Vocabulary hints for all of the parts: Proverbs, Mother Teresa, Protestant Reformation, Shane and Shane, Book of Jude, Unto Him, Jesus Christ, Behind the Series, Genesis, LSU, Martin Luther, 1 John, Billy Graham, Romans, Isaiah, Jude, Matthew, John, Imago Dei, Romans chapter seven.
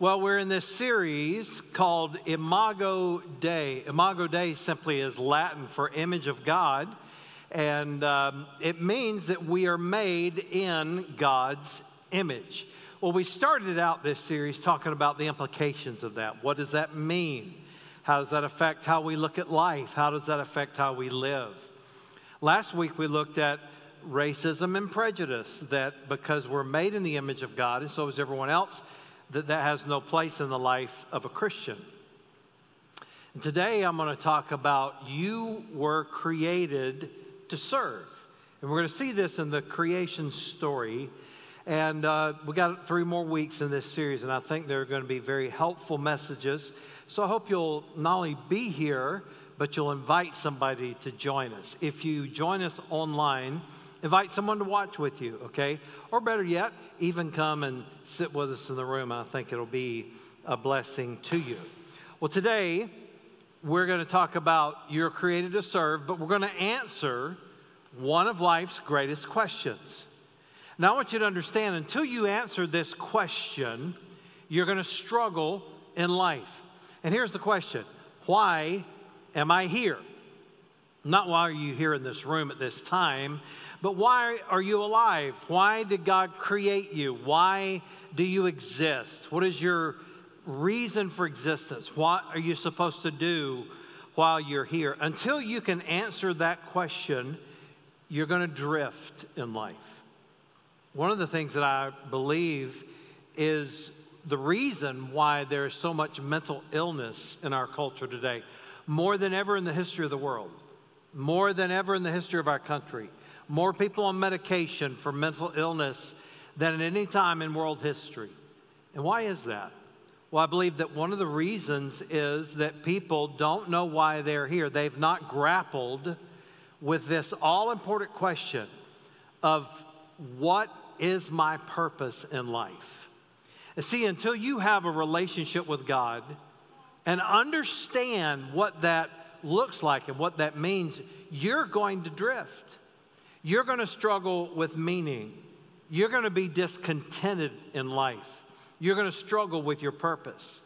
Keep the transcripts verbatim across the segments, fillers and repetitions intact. Well, we're in this series called Imago Dei. Imago Dei simply is Latin for image of God, and um, it means that we are made in God's image. Well, we started out this series talking about the implications of that. What does that mean? How does that affect how we look at life? How does that affect how we live? Last week we looked at racism and prejudice, that because we're made in the image of God and so is everyone else, that that has no place in the life of a Christian. And today I'm going to talk about you were created to serve. And we're going to see this in the creation story. And uh, we got three more weeks in this series, and I think they're going to be very helpful messages. So I hope you'll not only be here, but you'll invite somebody to join us. If you join us online, invite someone to watch with you, okay? Or better yet, even come and sit with us in the room. I think it'll be a blessing to you. Well, today, we're going to talk about you're created to serve, but we're going to answer one of life's greatest questions. Now, I want you to understand, until you answer this question, you're going to struggle in life. And here's the question. Why am I here? Not why are you here in this room at this time, but why are you alive? Why did God create you? Why do you exist? What is your reason for existence? What are you supposed to do while you're here? Until you can answer that question, you're going to drift in life. One of the things that I believe is the reason why there is so much mental illness in our culture today, more than ever in the history of the world. More than ever in the history of our country, more people on medication for mental illness than at any time in world history. And why is that? Well, I believe that one of the reasons is that people don't know why they're here. They've not grappled with this all-important question of what is my purpose in life? And see, until you have a relationship with God and understand what that looks like and what that means, you're going to drift. You're going to struggle with meaning. You're going to be discontented in life. You're going to struggle with your purpose.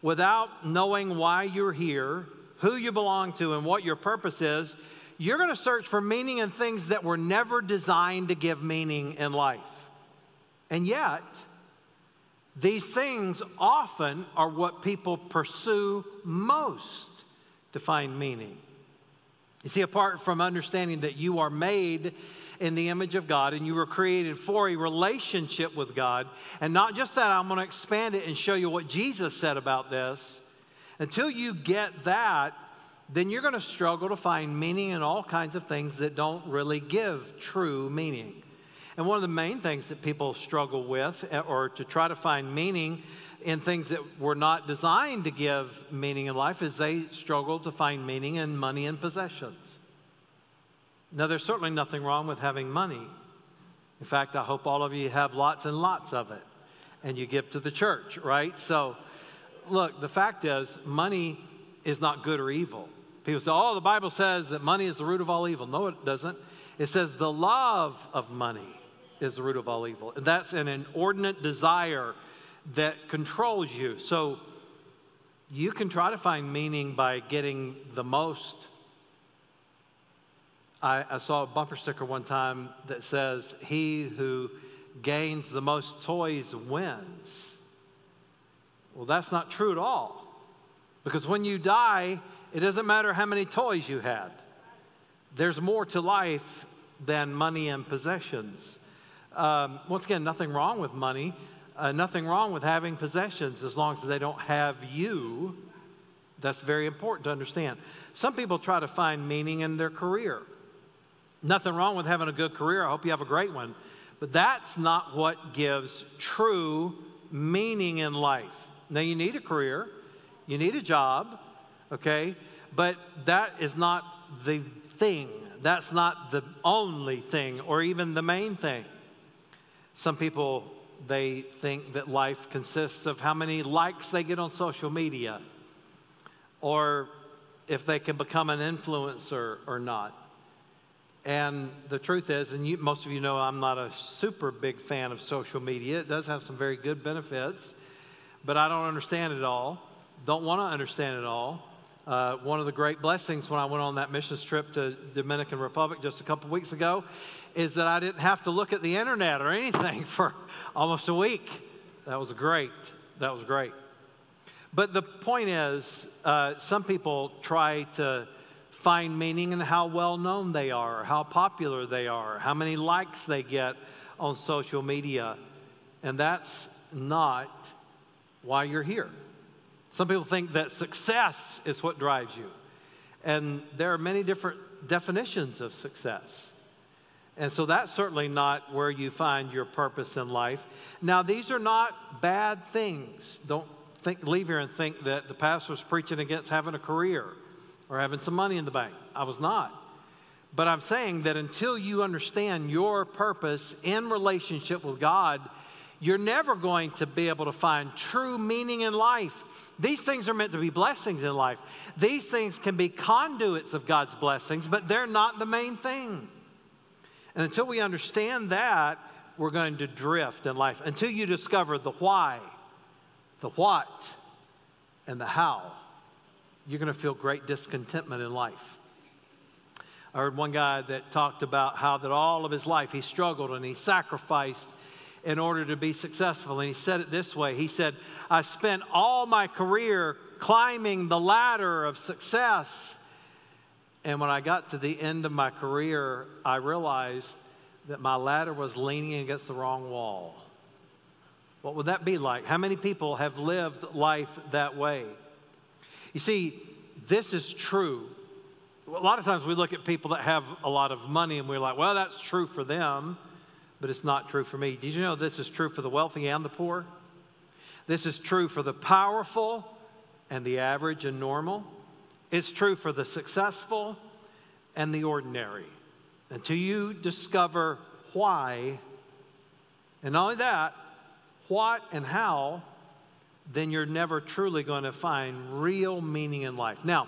Without knowing why you're here, who you belong to, and what your purpose is, you're going to search for meaning in things that were never designed to give meaning in life. And yet, these things often are what people pursue most to find meaning. You see, apart from understanding that you are made in the image of God and you were created for a relationship with God, and not just that, I'm going to expand it and show you what Jesus said about this. Until you get that, then you're going to struggle to find meaning in all kinds of things that don't really give true meaning. And one of the main things that people struggle with, or to try to find meaning in things that were not designed to give meaning in life, is they struggle to find meaning in money and possessions. Now, there's certainly nothing wrong with having money. In fact, I hope all of you have lots and lots of it, and you give to the church, right? So, look, the fact is, money is not good or evil. People say, oh, the Bible says that money is the root of all evil. No, it doesn't. It says the love of money is the root of all evil. And that's an inordinate desire that controls you. So you can try to find meaning by getting the most. I, I saw a bumper sticker one time that says, he who gains the most toys wins. Well, that's not true at all. Because when you die, it doesn't matter how many toys you had. There's more to life than money and possessions. Um, once again, nothing wrong with money. Uh, nothing wrong with having possessions as long as they don't have you. That's very important to understand. Some people try to find meaning in their career. Nothing wrong with having a good career. I hope you have a great one. But that's not what gives true meaning in life. Now, you need a career. You need a job, okay? But that is not the thing. That's not the only thing or even the main thing. Some people, they think that life consists of how many likes they get on social media, or if they can become an influencer or not. And the truth is, and you, most of you know I'm not a super big fan of social media. It does have some very good benefits, but I don't understand it all, don't want to understand it all. Uh, one of the great blessings when I went on that missions trip to Dominican Republic just a couple weeks ago is that I didn't have to look at the internet or anything for almost a week. That was great. That was great. But the point is, uh, some people try to find meaning in how well known they are, or how popular they are, how many likes they get on social media. And that's not why you're here. Some people think that success is what drives you. And there are many different definitions of success. And so that's certainly not where you find your purpose in life. Now, these are not bad things. Don't think, leave here and think that the pastor's preaching against having a career or having some money in the bank. I was not. But I'm saying that until you understand your purpose in relationship with God, you're never going to be able to find true meaning in life. These things are meant to be blessings in life. These things can be conduits of God's blessings, but they're not the main thing. And until we understand that, we're going to drift in life. Until you discover the why, the what, and the how, you're going to feel great discontentment in life. I heard one guy that talked about how that all of his life he struggled and he sacrificed in order to be successful. And he said it this way. He said, I spent all my career climbing the ladder of success. And when I got to the end of my career, I realized that my ladder was leaning against the wrong wall. What would that be like? How many people have lived life that way? You see, this is true. A lot of times we look at people that have a lot of money and we're like, well, that's true for them, but it's not true for me. Did you know this is true for the wealthy and the poor? This is true for the powerful and the average and normal. It's true for the successful and the ordinary. Until you discover why, and not only that, what and how, then you're never truly going to find real meaning in life. Now,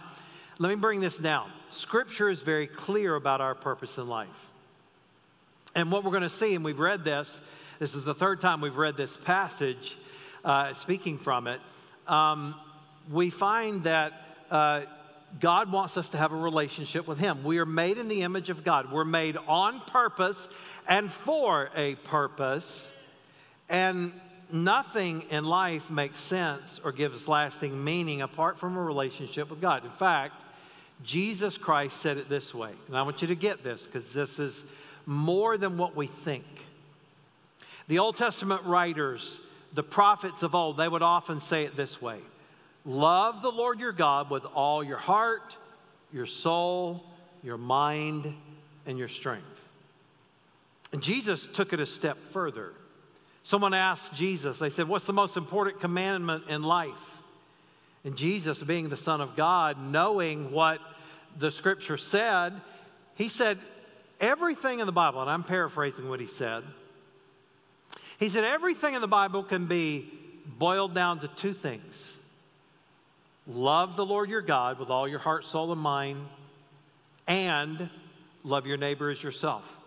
let me bring this down. Scripture is very clear about our purpose in life. And what we're going to see, and we've read this, this is the third time we've read this passage, uh, speaking from it, um, we find that uh, God wants us to have a relationship with Him. We are made in the image of God. We're made on purpose and for a purpose. And nothing in life makes sense or gives lasting meaning apart from a relationship with God. In fact, Jesus Christ said it this way. And I want you to get this because this is more than what we think. The Old Testament writers, the prophets of old, they would often say it this way. Love the Lord your God with all your heart, your soul, your mind, and your strength. And Jesus took it a step further. Someone asked Jesus, they said, what's the most important commandment in life? And Jesus, being the Son of God, knowing what the Scripture said, he said, everything in the Bible, and I'm paraphrasing what he said. He said, everything in the Bible can be boiled down to two things. Love the Lord your God with all your heart, soul, and mind, and love your neighbor as yourself.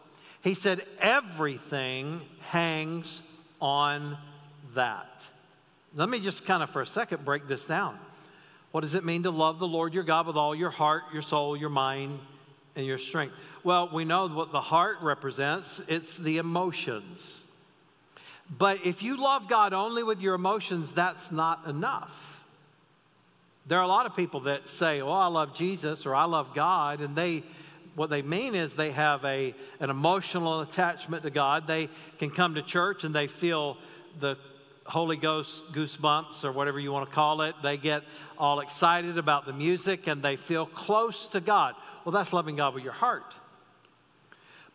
He said everything hangs on that. Let me just kind of for a second break this down. What does it mean to love the Lord your God with all your heart, your soul, your mind, and your strength? Well, we know what the heart represents. It's the emotions. But if you love God only with your emotions, that's not enough. There are a lot of people that say, oh, I love Jesus or I love God, and they, what they mean is they have a, an emotional attachment to God. They can come to church and they feel the Holy Ghost goosebumps or whatever you want to call it. They get all excited about the music and they feel close to God. Well, that's loving God with your heart.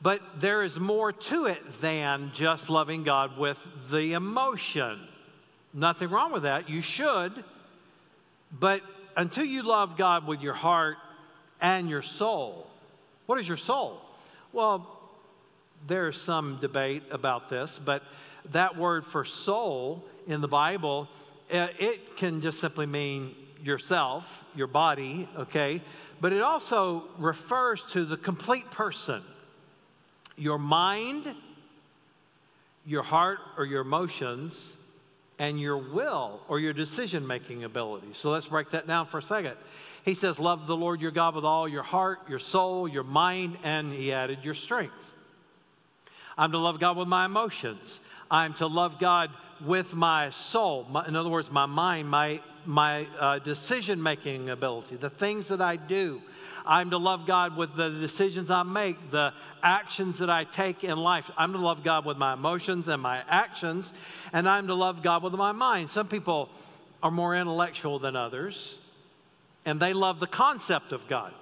But there is more to it than just loving God with the emotion. Nothing wrong with that. You should. But until you love God with your heart and your soul, what is your soul? Well, there's some debate about this, but that word for soul in the Bible, it can just simply mean yourself, your body, okay? But it also refers to the complete person, your mind, your heart or your emotions, and your will or your decision-making ability. So let's break that down for a second. He says, love the Lord your God with all your heart, your soul, your mind, and he added your strength. I'm to love God with my emotions. I'm to love God with my soul. My, in other words, my mind, my, my uh, decision-making ability, the things that I do. I'm to love God with the decisions I make, the actions that I take in life. I'm to love God with my emotions and my actions, and I'm to love God with my mind. Some people are more intellectual than others, and they love the concept of God.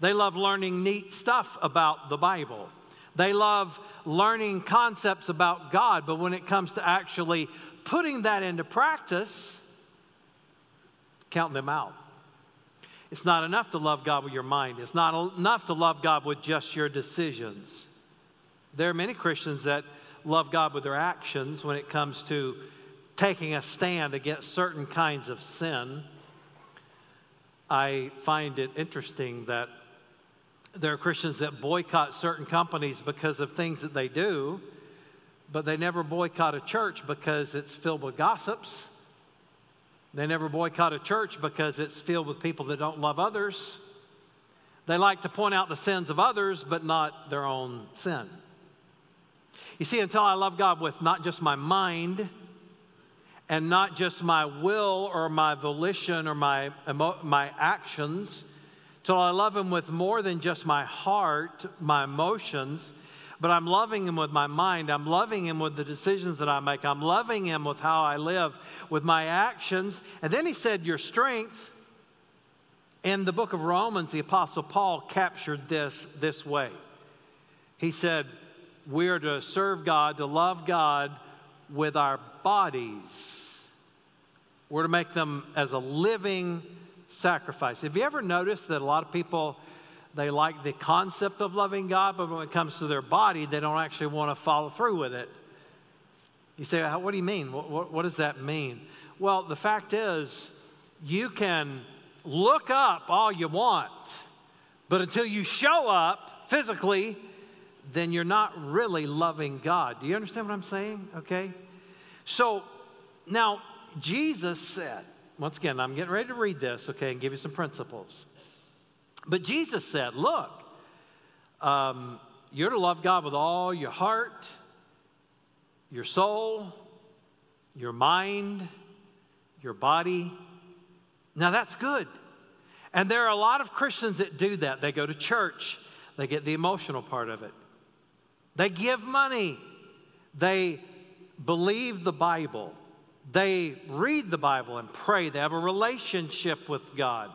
They love learning neat stuff about the Bible. They love learning concepts about God, but when it comes to actually putting that into practice, count them out. It's not enough to love God with your mind. It's not enough to love God with just your decisions. There are many Christians that love God with their actions when it comes to taking a stand against certain kinds of sin. I find it interesting that there are Christians that boycott certain companies because of things that they do, but they never boycott a church because it's filled with gossips. They never boycott a church because it's filled with people that don't love others. They like to point out the sins of others, but not their own sin. You see, until I love God with not just my mind and not just my will or my volition or my, my actions, until I love him with more than just my heart, my emotions, but I'm loving him with my mind. I'm loving him with the decisions that I make. I'm loving him with how I live, with my actions. And then he said, your strength. In the book of Romans, the Apostle Paul captured this this way. He said, we are to serve God, to love God with our bodies. We're to make them as a living sacrifice. Have you ever noticed that a lot of people, they like the concept of loving God, but when it comes to their body, they don't actually want to follow through with it? You say, what do you mean? What, what, what does that mean? Well, the fact is, you can look up all you want, but until you show up physically, then you're not really loving God. Do you understand what I'm saying? Okay? So, now, Jesus said, once again, I'm getting ready to read this, okay, and give you some principles. But Jesus said, look, um, you're to love God with all your heart, your soul, your mind, your body. Now, that's good. And there are a lot of Christians that do that. They go to church. They get the emotional part of it. They give money. They believe the Bible. They read the Bible and pray. They have a relationship with God.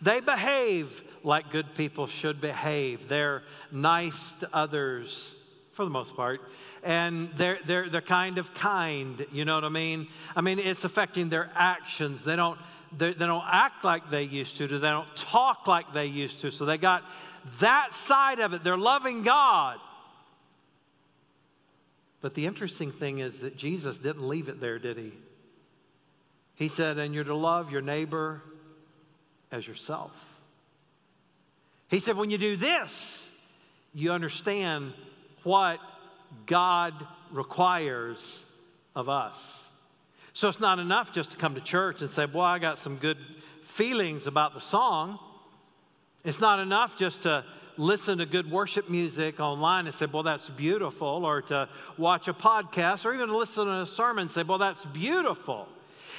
They behave like good people should behave. They're nice to others, for the most part. And they're, they're, they're kind of kind, you know what I mean? I mean, it's affecting their actions. They don't, they, they don't act like they used to. They don't talk like they used to. So they got that side of it. They're loving God. But the interesting thing is that Jesus didn't leave it there, did he? He said, and you're to love your neighbor as yourself. He said, when you do this, you understand what God requires of us. So it's not enough just to come to church and say, boy, I got some good feelings about the song. It's not enough just to listen to good worship music online and say, well, that's beautiful, or to watch a podcast, or even to listen to a sermon and say, well, that's beautiful.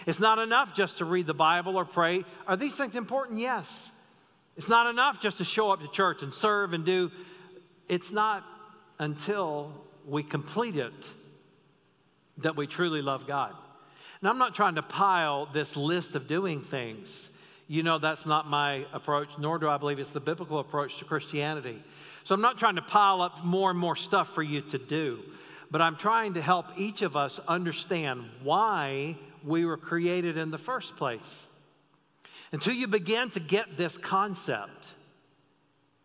It's not enough just to read the Bible or pray. Are these things important? Yes. It's not enough just to show up to church and serve and do. It's not until we complete it that we truly love God. And I'm not trying to pile this list of doing things. You know, that's not my approach, nor do I believe it's the biblical approach to Christianity. So I'm not trying to pile up more and more stuff for you to do. But I'm trying to help each of us understand why we were created in the first place. Until you begin to get this concept,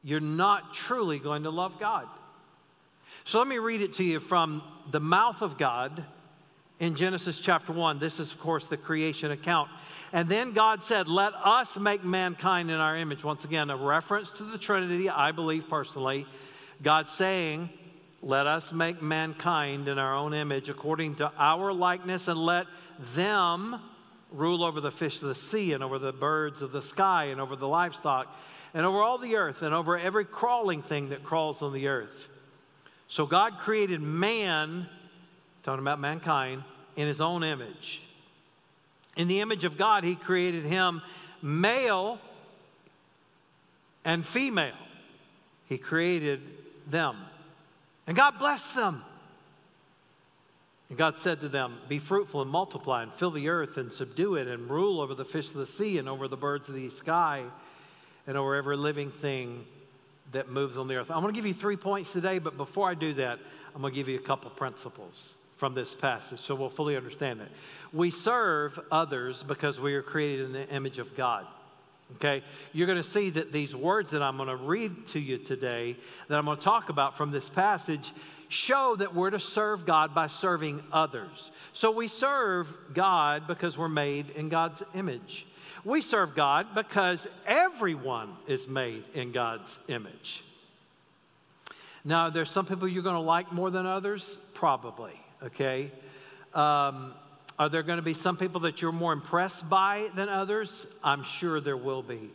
you're not truly going to love God. So let me read it to you from the mouth of God in Genesis chapter one. This is, of course, the creation account. And then God said, let us make mankind in our image. Once again, a reference to the Trinity, I believe personally. God saying, Let us make mankind in our own image according to our likeness, and let them rule over the fish of the sea and over the birds of the sky and over the livestock and over all the earth and over every crawling thing that crawls on the earth. So God created man, talking about mankind, in his own image. In the image of God, he created him male and female. He created them. And God blessed them. And God said to them, be fruitful and multiply and fill the earth and subdue it and rule over the fish of the sea and over the birds of the sky and over every living thing that moves on the earth. I'm going to give you three points today, but before I do that, I'm going to give you a couple principles from this passage so we'll fully understand it. We serve others because we are created in the image of God. Okay, you're going to see that these words that I'm going to read to you today, that I'm going to talk about from this passage, show that we're to serve God by serving others. So we serve God because we're made in God's image. We serve God because everyone is made in God's image. Now, there's some people you're going to like more than others, probably, okay? Um, are there going to be some people that you're more impressed by than others? I'm sure there will be.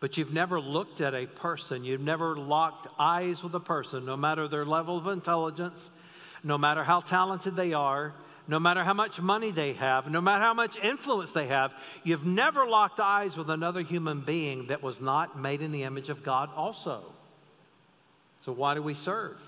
But you've never looked at a person. You've never locked eyes with a person, no matter their level of intelligence, no matter how talented they are, no matter how much money they have, no matter how much influence they have. You've never locked eyes with another human being that was not made in the image of God also. So why do we serve?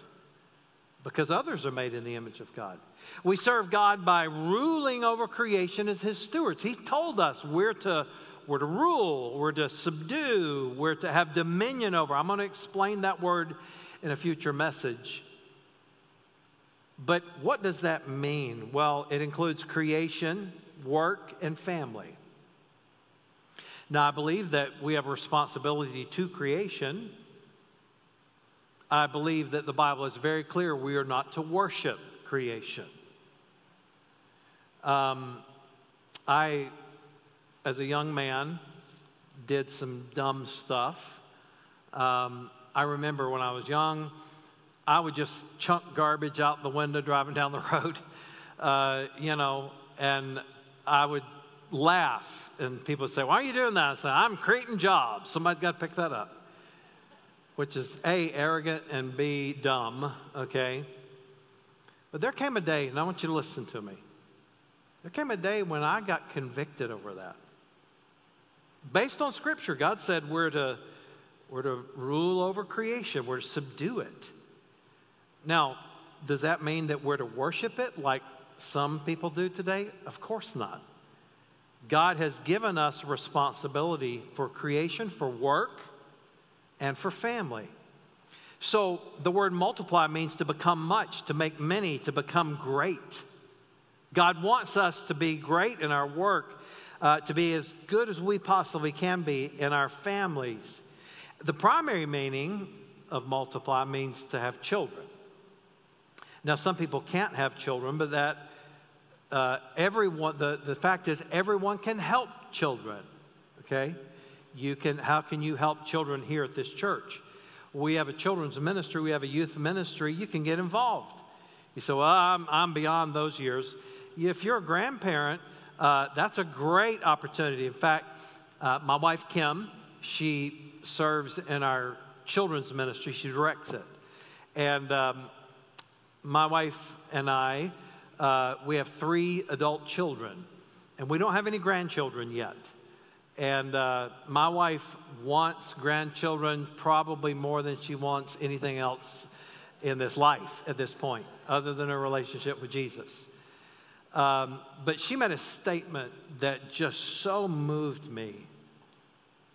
Because others are made in the image of God. We serve God by ruling over creation as his stewards. He told us we're to We're to rule, we're to subdue, we're to have dominion over. I'm going to explain that word in a future message. But what does that mean? Well, it includes creation, work, and family. Now, I believe that we have a responsibility to creation. I believe that the Bible is very clear we are not to worship creation. Um, I... As a young man, did some dumb stuff. Um, I remember when I was young, I would just chunk garbage out the window driving down the road, uh, you know, and I would laugh. And people would say, why are you doing that? I said, I'm creating jobs. Somebody's got to pick that up, which is A, arrogant, and B, dumb, okay? But there came a day, and I want you to listen to me. There came a day when I got convicted over that. Based on Scripture, God said we're to, we're to rule over creation. We're to subdue it. Now, does that mean that we're to worship it like some people do today? Of course not. God has given us responsibility for creation, for work, and for family. So the word multiply means to become much, to make many, to become great. God wants us to be great in our work. Uh, to be as good as we possibly can be in our families. The primary meaning of multiply means to have children. Now, some people can't have children, but that uh, everyone, the, the fact is everyone can help children, okay? You can, how can you help children here at this church? We have a children's ministry. We have a youth ministry. You can get involved. You say, well, I'm, I'm beyond those years. If you're a grandparent, Uh, that's a great opportunity. In fact, uh, my wife, Kim, she serves in our children's ministry. She directs it. And um, my wife and I, uh, we have three adult children. And we don't have any grandchildren yet. And uh, my wife wants grandchildren probably more than she wants anything else in this life at this point, other than her relationship with Jesus. Um, but she made a statement that just so moved me.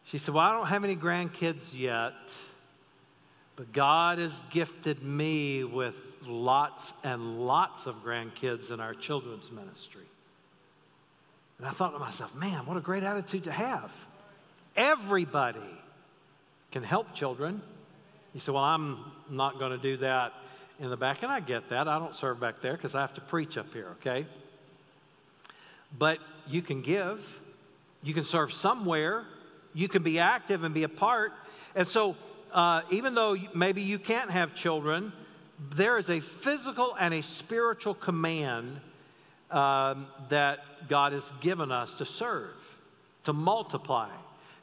She said, well, I don't have any grandkids yet, but God has gifted me with lots and lots of grandkids in our children's ministry. And I thought to myself, man, what a great attitude to have. Everybody can help children. You say, well, I'm not going to do that in the back. And I get that. I don't serve back there because I have to preach up here, okay? But you can give, you can serve somewhere, you can be active and be a part. And so uh, even though maybe you can't have children, there is a physical and a spiritual command um, that God has given us to serve, to multiply,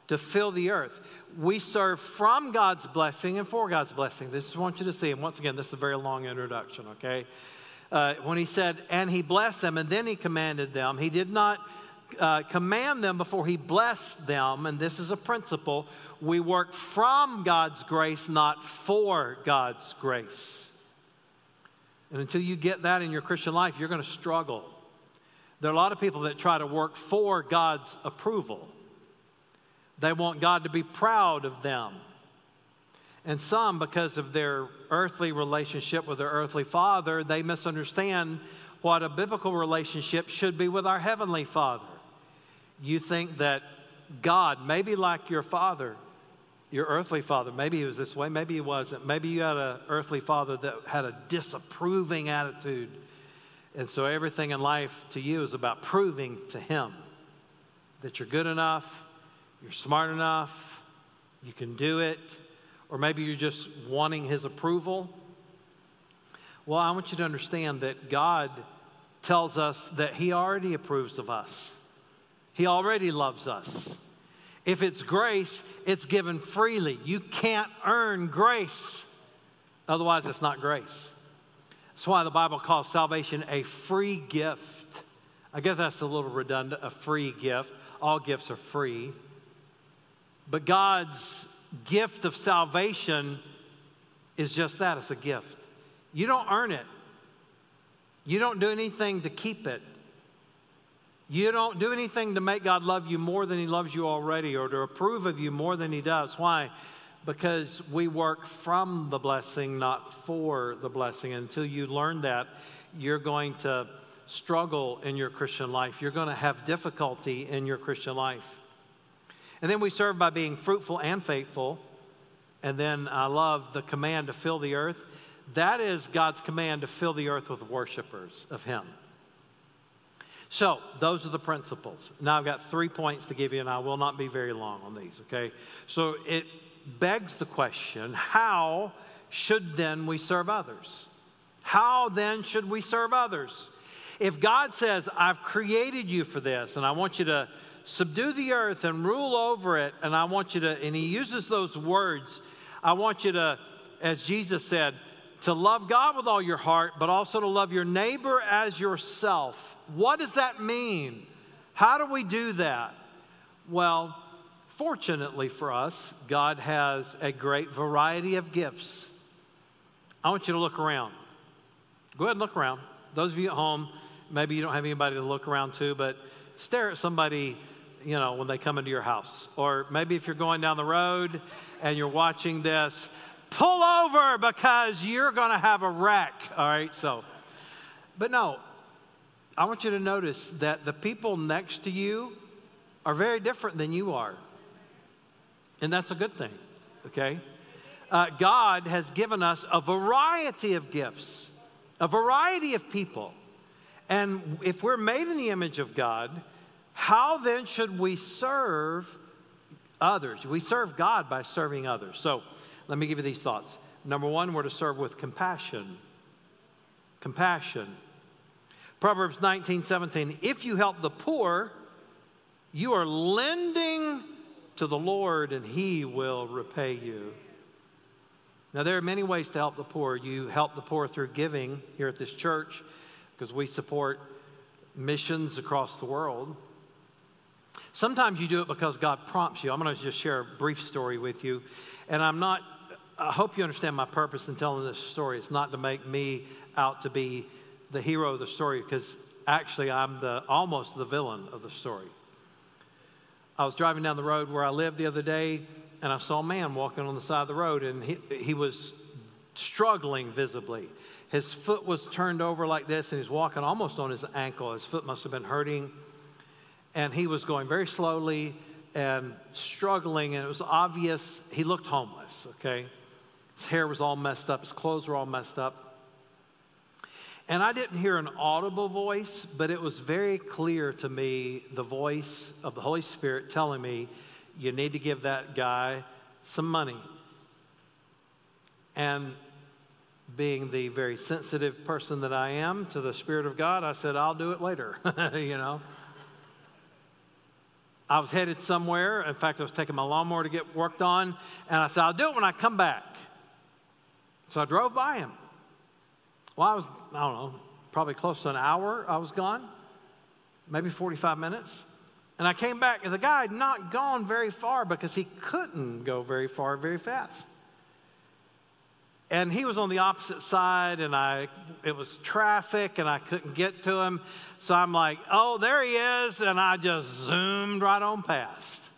to fill the earth. We serve from God's blessing and for God's blessing. This is what I want you to see. And once again, this is a very long introduction, okay? Uh, when he said, and he blessed them, and then he commanded them. He did not uh, command them before he blessed them. And this is a principle. We work from God's grace, not for God's grace. And until you get that in your Christian life, you're going to struggle. There are a lot of people that try to work for God's approval. They want God to be proud of them. And some, because of their earthly relationship with their earthly father, they misunderstand what a biblical relationship should be with our heavenly Father. You think that God, maybe like your father, your earthly father, maybe he was this way, maybe he wasn't. Maybe you had an earthly father that had a disapproving attitude. And so everything in life to you is about proving to him that you're good enough, you're smart enough, you can do it, or maybe you're just wanting his approval. Well, I want you to understand that God tells us that he already approves of us. He already loves us. If it's grace, it's given freely. You can't earn grace. Otherwise, it's not grace. That's why the Bible calls salvation a free gift. I guess that's a little redundant, a free gift. All gifts are free. But God's gift of salvation is just that. It's a gift. You don't earn it. You don't do anything to keep it. You don't do anything to make God love you more than he loves you already, or to approve of you more than he does. Why? Because we work from the blessing, not for the blessing. Until you learn that, you're going to struggle in your Christian life. You're going to have difficulty in your Christian life. And then we serve by being fruitful and faithful. And then I love the command to fill the earth. That is God's command to fill the earth with worshipers of him. So those are the principles. Now I've got three points to give you, and I will not be very long on these, okay? So it begs the question, how should then we serve others? How then should we serve others? If God says, I've created you for this, and I want you to subdue the earth and rule over it, and I want you to, and he uses those words, I want you to, as Jesus said, to love God with all your heart, but also to love your neighbor as yourself. What does that mean? How do we do that? Well, fortunately for us, God has a great variety of gifts. I want you to look around. Go ahead and look around. Those of you at home, maybe you don't have anybody to look around to, but stare at somebody, you know, when they come into your house. Or maybe if you're going down the road and you're watching this, pull over because you're going to have a wreck, all right? So, but no, I want you to notice that the people next to you are very different than you are. And that's a good thing, okay? Uh, God has given us a variety of gifts, a variety of people. And if we're made in the image of God, how then should we serve others? We serve God by serving others. So, let me give you these thoughts. Number one, we're to serve with compassion. Compassion. Proverbs nineteen seventeen, if you help the poor, you are lending to the Lord and he will repay you. Now, there are many ways to help the poor. You help the poor through giving here at this church because we support missions across the world. Sometimes you do it because God prompts you. I'm going to just share a brief story with you. And I'm not... I hope you understand my purpose in telling this story. It's not to make me out to be the hero of the story, because actually I'm the, almost the villain of the story. I was driving down the road where I lived the other day, and I saw a man walking on the side of the road, and he, he was struggling visibly. His foot was turned over like this, and he's walking almost on his ankle. His foot must have been hurting, and he was going very slowly and struggling, and it was obvious he looked homeless, okay? His hair was all messed up. His clothes were all messed up. And I didn't hear an audible voice, but it was very clear to me, the voice of the Holy Spirit telling me, you need to give that guy some money. And being the very sensitive person that I am to the Spirit of God, I said, I'll do it later, you know. I was headed somewhere. In fact, I was taking my lawnmower to get worked on, and I said, I'll do it when I come back. So I drove by him. Well, I was, I don't know, probably close to an hour I was gone, maybe forty-five minutes. And I came back, and the guy had not gone very far because he couldn't go very far very fast. And he was on the opposite side, and I, it was traffic, and I couldn't get to him. So I'm like, oh, there he is, and I just zoomed right on past.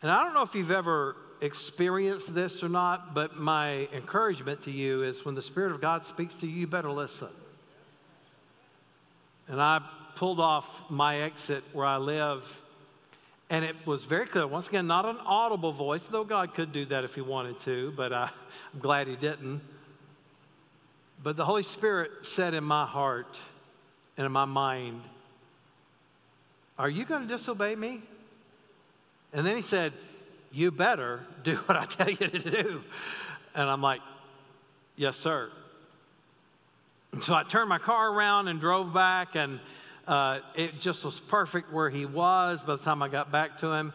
And I don't know if you've ever experienced this or not, but my encouragement to you is when the Spirit of God speaks to you, you better listen. And I pulled off my exit where I live, and it was very clear. Once again, not an audible voice, though God could do that if he wanted to, but I, I'm glad he didn't. But the Holy Spirit said in my heart and in my mind, are you going to disobey me? And then he said, you better do what I tell you to do. And I'm like, yes, sir. So I turned my car around and drove back, and uh, it just was perfect where he was by the time I got back to him.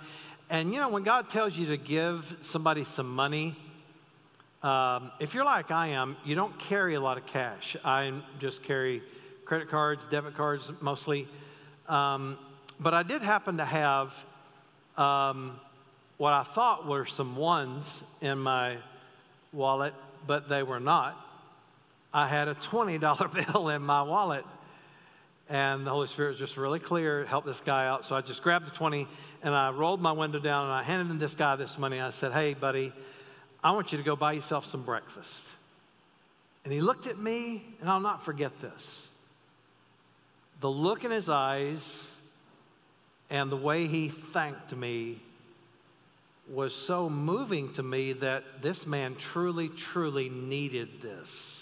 And, you know, when God tells you to give somebody some money, um, if you're like I am, you don't carry a lot of cash. I just carry credit cards, debit cards mostly. Um, but I did happen to have um, what I thought were some ones in my wallet, but they were not. I had a twenty dollar bill in my wallet, and the Holy Spirit was just really clear, help this guy out. So I just grabbed the twenty, and I rolled my window down, and I handed this guy this money. I said, hey, buddy, I want you to go buy yourself some breakfast. And he looked at me, and I'll not forget this. The look in his eyes and the way he thanked me was so moving to me that this man truly, truly needed this.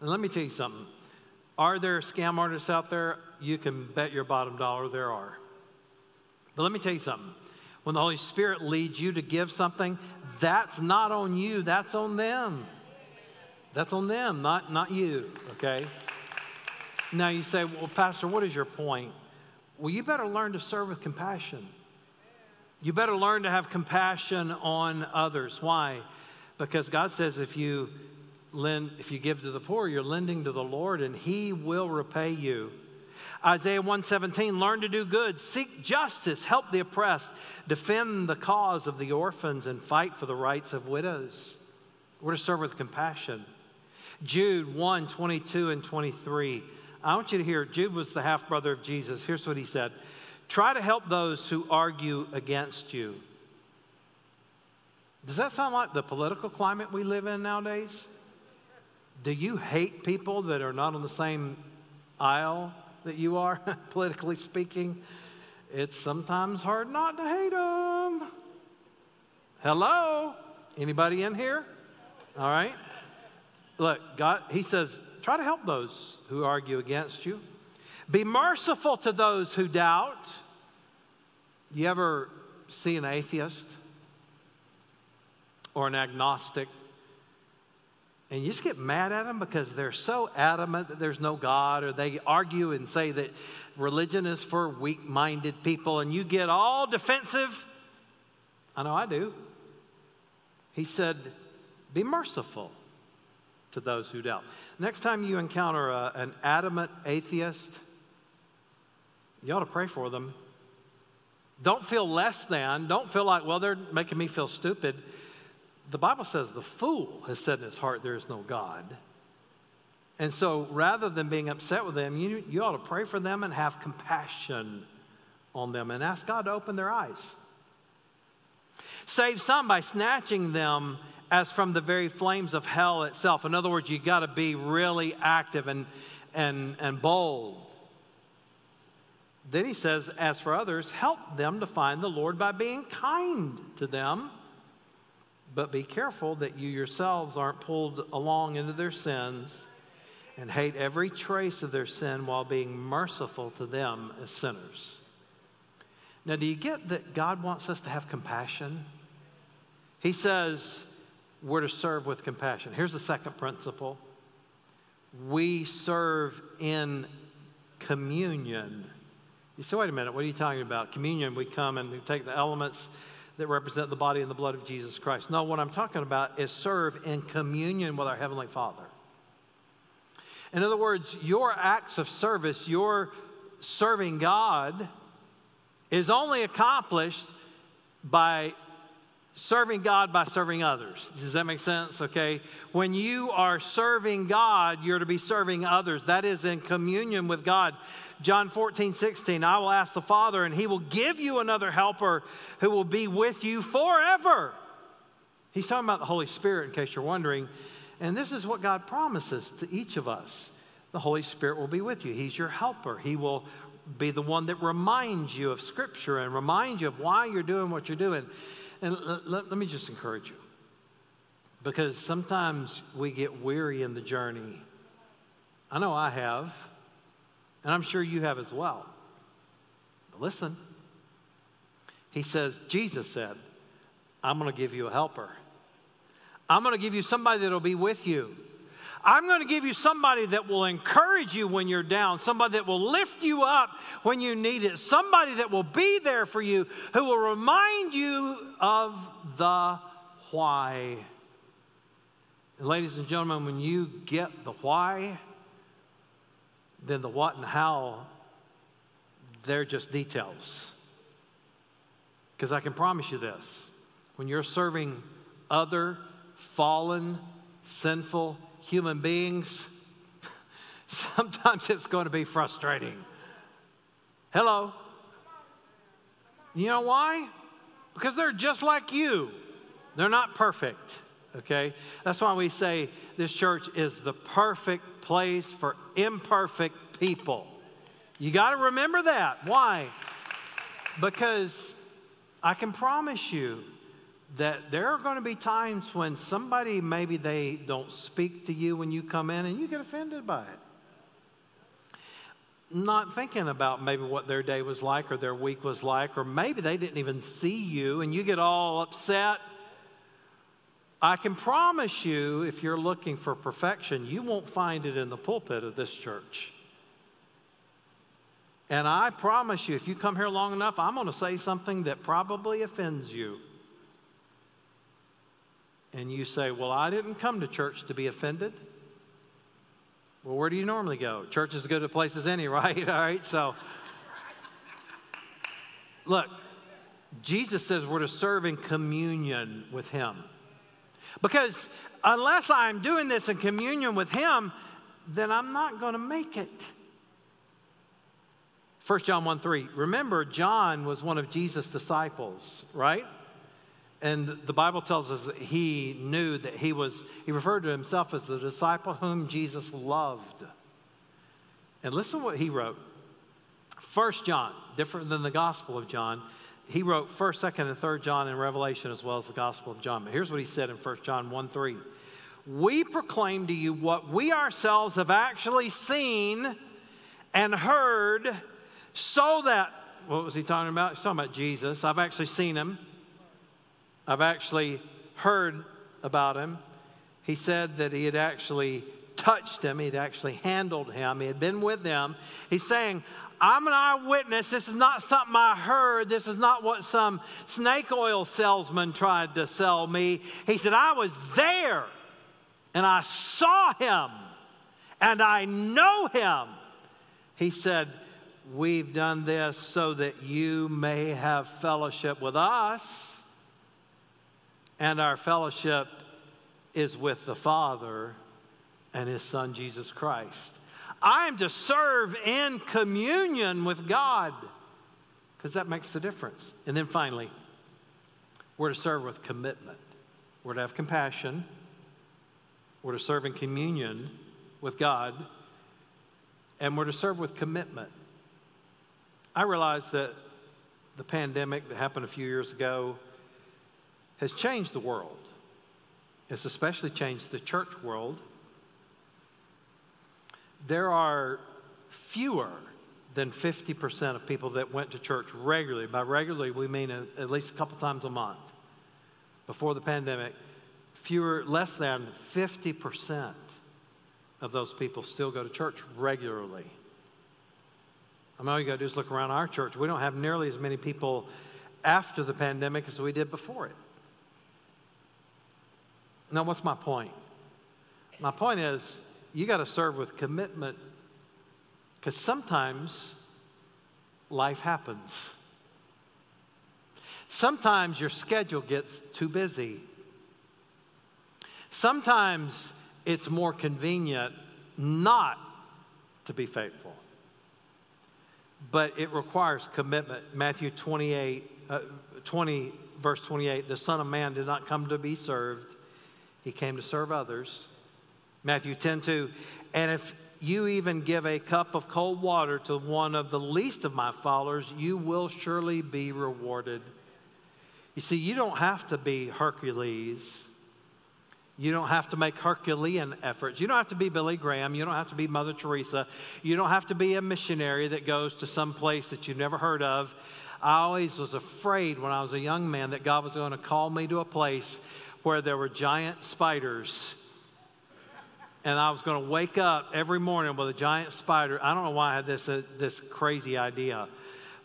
And let me tell you something. Are there scam artists out there? You can bet your bottom dollar there are. But let me tell you something. When the Holy Spirit leads you to give something, that's not on you. That's on them. That's on them, not, not you, okay? Now you say, well, Pastor, what is your point? Well, you better learn to serve with compassion. You better learn to have compassion on others. Why? Because God says if you Lend, if you give to the poor, you're lending to the Lord, and he will repay you. Isaiah one seventeen, learn to do good, seek justice, help the oppressed, defend the cause of the orphans, and fight for the rights of widows. We're to serve with compassion. Jude one twenty-two and twenty-three. I want you to hear, Jude was the half-brother of Jesus. Here's what he said. Try to help those who argue against you. Does that sound like the political climate we live in nowadays? Do you hate people that are not on the same aisle that you are, politically speaking? It's sometimes hard not to hate them. Hello? Anybody in here? All right. Look, God, he says, try to help those who argue against you. Be merciful to those who doubt. You ever see an atheist or an agnostic? And you just get mad at them because they're so adamant that there's no God, or they argue and say that religion is for weak-minded people, and you get all defensive. I know I do. He said, be merciful to those who doubt. Next time you encounter a, an adamant atheist, you ought to pray for them. Don't feel less than. Don't feel like, well, they're making me feel stupid. The Bible says the fool has said in his heart there is no God. And so rather than being upset with them, you, you ought to pray for them and have compassion on them and ask God to open their eyes. Save some by snatching them as from the very flames of hell itself. In other words, you've got to be really active and, and, and bold. Then he says, as for others, help them to find the Lord by being kind to them. But be careful that you yourselves aren't pulled along into their sins, and hate every trace of their sin while being merciful to them as sinners. Now, do you get that God wants us to have compassion? He says, we're to serve with compassion. Here's the second principle. We serve in communion. You say, wait a minute, what are you talking about? Communion, we come and we take the elements that represent the body and the blood of Jesus Christ. No, what I'm talking about is serve in communion with our Heavenly Father. In other words, your acts of service, your serving God, is only accomplished by serving God by serving others. Does that make sense? Okay. When you are serving God, you're to be serving others. That is in communion with God. John fourteen sixteen, I will ask the Father, and he will give you another helper who will be with you forever. He's talking about the Holy Spirit, in case you're wondering. And this is what God promises to each of us. The Holy Spirit will be with you. He's your helper. He will be the one that reminds you of Scripture and reminds you of why you're doing what you're doing. And let me just encourage you, because sometimes we get weary in the journey. I know I have, and I'm sure you have as well. But listen, he says, Jesus said, I'm going to give you a helper. I'm going to give you somebody that will be with you. I'm going to give you somebody that will encourage you when you're down, somebody that will lift you up when you need it, somebody that will be there for you, who will remind you of the why. And ladies and gentlemen, when you get the why, then the what and how, they're just details. Because I can promise you this, when you're serving other fallen, sinful people, human beings, sometimes it's going to be frustrating. Hello. You know why? Because they're just like you. They're not perfect, okay? That's why we say this church is the perfect place for imperfect people. You got to remember that. Why? Because I can promise you that there are going to be times when somebody, maybe they don't speak to you when you come in, and you get offended by it. Not thinking about maybe what their day was like or their week was like, or maybe they didn't even see you and you get all upset. I can promise you, if you're looking for perfection, you won't find it in the pulpit of this church. And I promise you, if you come here long enough, I'm going to say something that probably offends you. And you say, well, I didn't come to church to be offended. Well, where do you normally go? Church is as good a place as any, right? All right, so look, Jesus says we're to serve in communion with him. Because unless I'm doing this in communion with him, then I'm not going to make it. First John one three, remember, John was one of Jesus' disciples, right? And the Bible tells us that he knew that he was, he referred to himself as the disciple whom Jesus loved. And listen to what he wrote. First John, different than the Gospel of John. He wrote First, Second, and Third John and Revelation as well as the Gospel of John. But here's what he said in First John one three. We proclaim to you what we ourselves have actually seen and heard, so that, what was he talking about? He's talking about Jesus. I've actually seen him. I've actually heard about him. He said that he had actually touched him. He'd actually handled him. He had been with him. He's saying, I'm an eyewitness. This is not something I heard. This is not what some snake oil salesman tried to sell me. He said, I was there, and I saw him, and I know him. He said, we've done this so that you may have fellowship with us. And our fellowship is with the Father and his Son, Jesus Christ. I am to serve in communion with God, because that makes the difference. And then finally, we're to serve with commitment. We're to have compassion. We're to serve in communion with God. And we're to serve with commitment. I realize that the pandemic that happened a few years ago has changed the world. It's especially changed the church world. There are fewer than fifty percent of people that went to church regularly. By regularly, we mean a, at least a couple times a month. Before the pandemic, fewer, less than fifty percent of those people still go to church regularly. I mean, all you got to do is look around our church. We don't have nearly as many people after the pandemic as we did before it. Now, what's my point? My point is, you got to serve with commitment, because sometimes life happens. Sometimes your schedule gets too busy. Sometimes it's more convenient not to be faithful. But it requires commitment. Matthew twenty-eight, uh, twenty, verse twenty-eight, the Son of Man did not come to be served. He came to serve others. Matthew ten two, and if you even give a cup of cold water to one of the least of my followers, you will surely be rewarded. You see, you don't have to be Hercules. You don't have to make Herculean efforts. You don't have to be Billy Graham. You don't have to be Mother Teresa. You don't have to be a missionary that goes to some place that you've never heard of. I always was afraid when I was a young man that God was going to call me to a place where there were giant spiders. And I was going to wake up every morning with a giant spider. I don't know why I had this, uh, this crazy idea.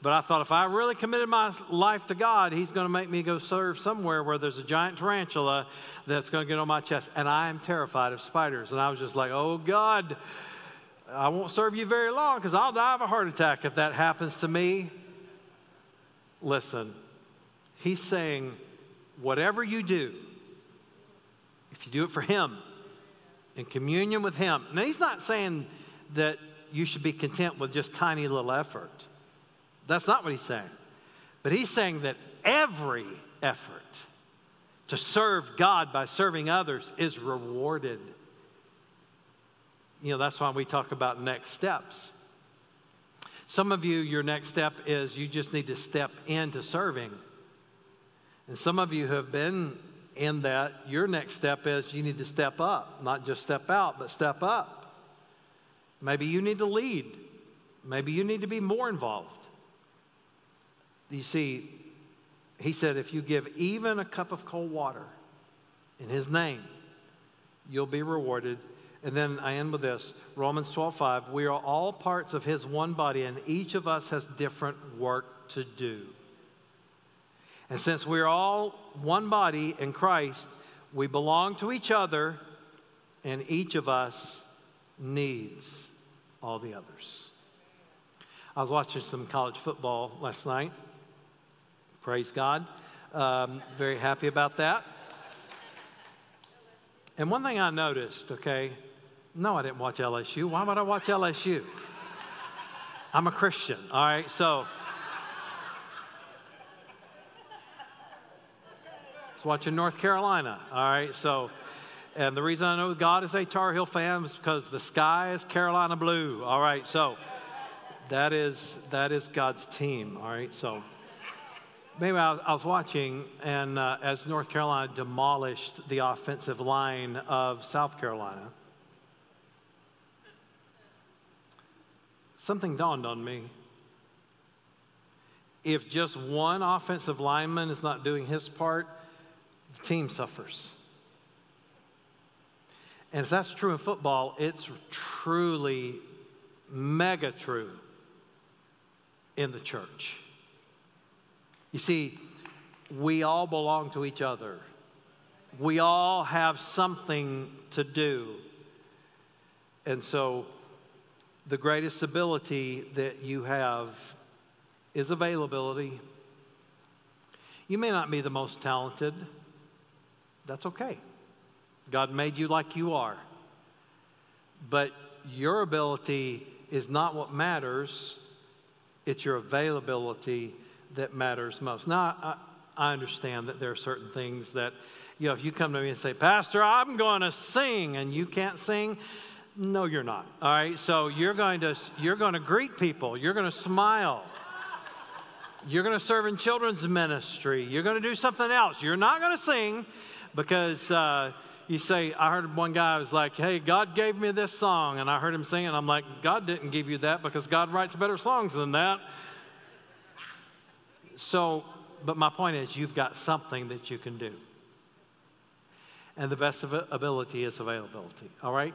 But I thought if I really committed my life to God, he's going to make me go serve somewhere where there's a giant tarantula that's going to get on my chest. And I am terrified of spiders. And I was just like, oh, God, I won't serve you very long, because I'll die of a heart attack if that happens to me. Listen, he's saying whatever you do, if you do it for him, in communion with him. Now, he's not saying that you should be content with just tiny little effort. That's not what he's saying. But he's saying that every effort to serve God by serving others is rewarded. You know, that's why we talk about next steps. Some of you, your next step is you just need to step into serving. And some of you have been in that, your next step is you need to step up, not just step out, but step up. Maybe you need to lead. Maybe you need to be more involved. You see, he said, if you give even a cup of cold water in his name, you'll be rewarded. And then I end with this, Romans twelve five, we are all parts of his one body, and each of us has different work to do. And since we're all one body in Christ, we belong to each other, and each of us needs all the others. I was watching some college football last night. Praise God. Um, very happy about that. And one thing I noticed, okay, no, I didn't watch L S U. Why would I watch L S U? I'm a Christian, all right? So watching North Carolina, all right? So, and the reason I know God is a Tar Heel fan is because the sky is Carolina blue, all right? So that is, that is God's team, all right? So anyway, I, I was watching, and uh, as North Carolina demolished the offensive line of South Carolina, something dawned on me. If just one offensive lineman is not doing his part, the team suffers. And if that's true in football, it's truly mega true in the church. You see, we all belong to each other. We all have something to do. And so the greatest ability that you have is availability. You may not be the most talented. That's okay. God made you like you are. But your ability is not what matters. It's your availability that matters most. Now, I, I understand that there are certain things that, you know, if you come to me and say, Pastor, I'm going to sing, and you can't sing, no, you're not. All right? So you're going to, you're going to greet people. You're going to smile. You're going to serve in children's ministry. You're going to do something else. You're not going to sing. Because uh, you say, I heard one guy was like, hey, God gave me this song. And I heard him sing, and I'm like, God didn't give you that, because God writes better songs than that. So, but my point is, you've got something that you can do. and the best ability is availability. All right?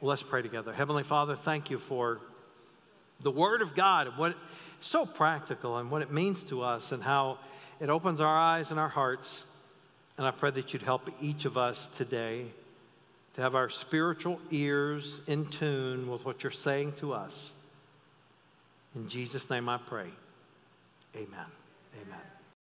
Well, let's pray together. Heavenly Father, thank you for the Word of God and what it, so practical and what it means to us and how it opens our eyes and our hearts. And I pray that you'd help each of us today to have our spiritual ears in tune with what you're saying to us. In Jesus' name I pray. Amen. Amen.